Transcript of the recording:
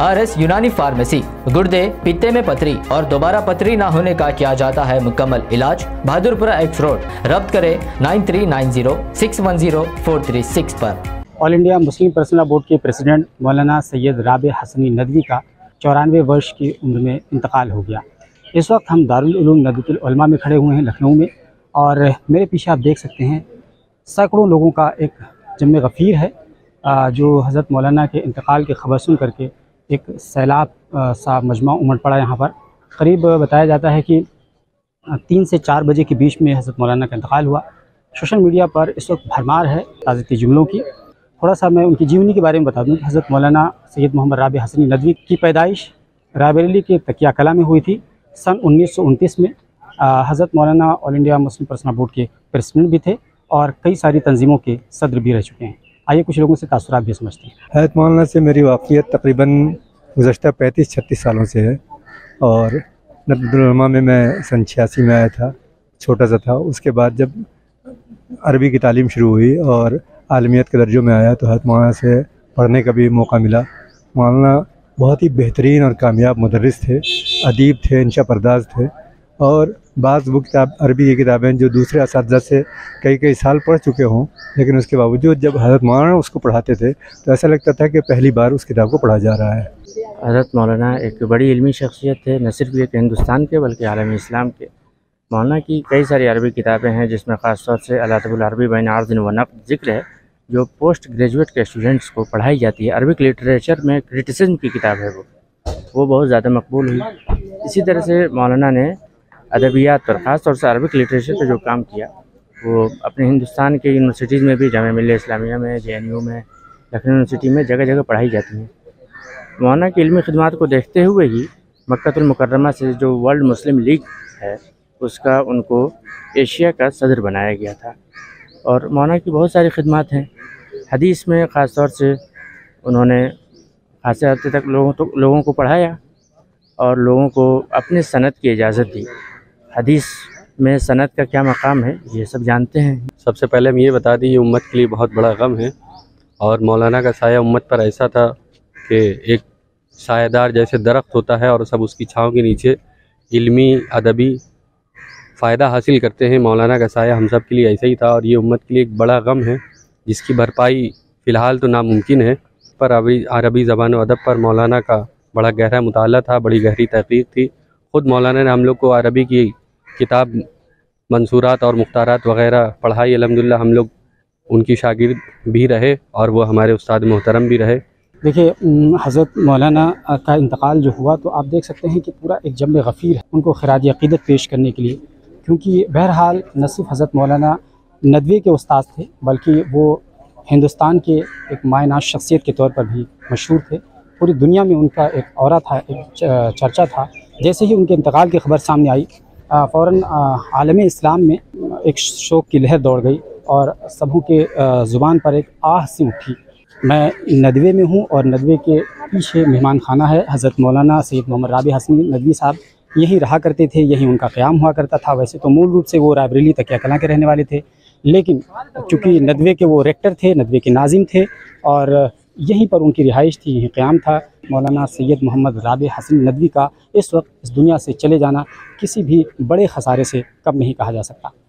RS यूनानी pharmacy. गुर्दे, पित्ते में पथरी और दोबारा पथरी ना होने का किया जाता है मुकम्मल इलाज। Bahadurpura x road. रब्त करें 9390610436 पर। All India Muslim personal law board के प्रेसिडेंट मौलाना सैयद राबे हसनी नदवी का 94 वर्ष की उम्र में इंतकाल हो गया। इस वक्त हम दारुल उलूम नदवतुल उलमा में खड़े हुए हैं लखनऊ में, और मेरे पीछे आप देख सकते हैं सैकड़ों लोगों का एक जम्मे गफ़ीर है जो हज़रत मौलाना के इंतकाल की खबर सुन करके एक सैलाब सा मजमा उमड़ पड़ा। यहाँ पर करीब बताया जाता है कि 3 से 4 बजे के बीच में हज़रत मौलाना का इंतकाल हुआ। सोशल मीडिया पर इस वक्त भरमार है ताज़ती जुमलों की। थोड़ा सा मैं उनकी जीवनी के बारे में बता दूं कि हज़रत मौलाना सैयद मोहम्मद राबे हसनी नदवी की पैदाइश रायबरेली के तकिया कला में हुई थी सन 1929 में। हज़रत मौलाना all India Muslim personal board के प्रेसिडेंट भी थे और कई सारी तंजीमों के सदर भी रह चुके हैं। आइए कुछ लोगों से तासुरात भी समझते हैं। हज़रत मौलाना से मेरी वाक़ियत तकरीबन गुज़श्ता 35-36 सालों से है, और नदवतुल उलमा में मैं सन 86 में आया था, छोटा सा था। उसके बाद जब अरबी की तालीम शुरू हुई और आलमियत के दर्जों में आया तो हज़रत मौलाना से पढ़ने का भी मौका मिला। मौलाना बहुत ही बेहतरीन और कामयाब मुदर्रिस थे, अदीब थे, इंशा परदाज थे, और बाज़ वो किताब अरबी की किताबें जो दूसरे असातिज़ा से कई कई साल पढ़ चुके हों, लेकिन उसके बावजूद जब हज़रत मौलाना उसको पढ़ाते थे तो ऐसा लगता था कि पहली बार उस किताब को पढ़ा जा रहा है। हज़रत मौलाना एक बड़ी इल्मी शख्सियत थे, न सिर्फ एक हिंदुस्तान के बल्कि आलम इस्लाम के। मौलाना की कई सारी अरबी किताबें हैं जिसमें ख़ास तौर से अलातुल रबी बैन आर्दन वनपिक जिक्र है, जो पोस्ट ग्रेजुएट के स्टूडेंट्स को पढ़ाई जाती है। अरबिक लिटरेचर में क्रिटिसिज्म की किताब है, वो बहुत ज़्यादा मकबूल हुई। इसी तरह से मौलाना ने अदबियात पर ख़ास तौर से अरबिक लिटरेचर पर जो काम किया वो अपने हिंदुस्तान के यूनिवर्सिटीज़ में भी, जामिया मिलिया इस्लामिया में, JNU में, लखनऊ यूनिवर्सिटी में जगह जगह पढ़ाई जाती है। मौलाना की इल्मी खिदमत को देखते हुए ही मक्कातुल मुकर्रमा से जो वर्ल्ड मुस्लिम लीग है उसका उनको एशिया का सदर बनाया गया था, और मौलाना की बहुत सारी खिदमत हैं। हदीस में ख़ास तौर से उन्होंने खासे हद तक लोगों को पढ़ाया और लोगों को अपने सनद की इजाज़त दी। हदीस में सनद का क्या मकाम है ये सब जानते हैं। सबसे पहले हम ये बता दें ये उम्मत के लिए बहुत बड़ा गम है, और मौलाना का साया उम्मत पर ऐसा था कि एक सायादार जैसे दरख्त होता है और सब उसकी छाँव के नीचे इल्मी अदबी फ़ायदा हासिल करते हैं। मौलाना का साया हम सब के लिए ऐसा ही था, और ये उम्मत के लिए एक बड़ा गम है जिसकी भरपाई फ़िलहाल तो नामुमकिन है। पर अरबी ज़बान अदब पर मौलाना का बड़ा गहरा मुताला था, बड़ी गहरी तहक़ीक़ थी। ख़ुद मौलाना ने हम लोग को अरबी की किताब मंसूरात और मुख्तारात वग़ैरह पढ़ाई। अलहम्दुलिल्लाह हम लोग उनकी शागिर्द भी रहे और वो हमारे उस्ताद मोहतरम भी रहे। देखिए हज़रत मौलाना का इंतकाल जो हुआ तो आप देख सकते हैं कि पूरा एक जम्मे गफ़ीर है उनको खराज अक़ीदत पेश करने के लिए, क्योंकि बहरहाल न सिर्फ हज़रत मौलाना नदवी के उस्ताद थे बल्कि वो हिंदुस्तान के एक मायनात शख्सियत के तौर पर भी मशहूर थे। पूरी दुनिया में उनका एक औरा था, एक चर्चा था। जैसे ही उनके इंतकाल की खबर सामने आई फ़ौरन आलम इस्लाम में एक शोक की लहर दौड़ गई और सबों के ज़ुबान पर एक आह सी उठी। मैं नदवे में हूँ और नदवे के पीछे मेहमान खाना है। हज़रत मौलाना सैयद मोहम्मद राबे हसनी नदवी साहब यहीं रहा करते थे, यहीं उनका क़याम हुआ करता था। वैसे तो मूल रूप से वो रायबरेली तकिया कलां के रहने वाले थे, लेकिन चूँकि नदवे के वो रेक्टर थे, नदवे के नाजिम थे, और यहीं पर उनकी रिहाइश थी, यहीं क़याम था। मौलाना सैयद मोहम्मद राबे हसनी नदवी का इस वक्त इस दुनिया से चले जाना किसी भी बड़े खसारे से कम नहीं कहा जा सकता।